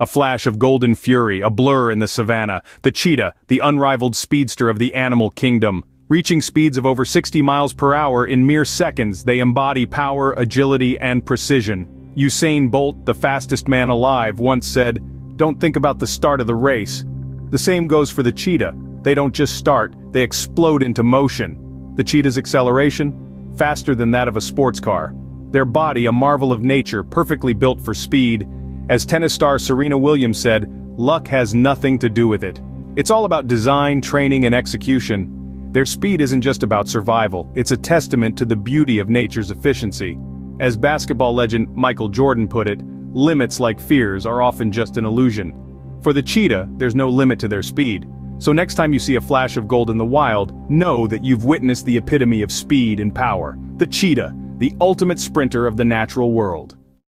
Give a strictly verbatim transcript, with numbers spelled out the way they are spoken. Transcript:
A flash of golden fury, a blur in the savannah, the cheetah, the unrivaled speedster of the animal kingdom. Reaching speeds of over sixty miles per hour in mere seconds, they embody power, agility, and precision. Usain Bolt, the fastest man alive, once said, "Don't think about the start of the race." The same goes for the cheetah. They don't just start, they explode into motion. The cheetah's acceleration? Faster than that of a sports car. Their body, a marvel of nature, perfectly built for speed. As tennis star Serena Williams said, "Luck has nothing to do with it." It's all about design, training, and execution. Their speed isn't just about survival, it's a testament to the beauty of nature's efficiency. As basketball legend Michael Jordan put it, limits like fears are often just an illusion. For the cheetah, there's no limit to their speed. So next time you see a flash of gold in the wild, know that you've witnessed the epitome of speed and power. The cheetah, the ultimate sprinter of the natural world.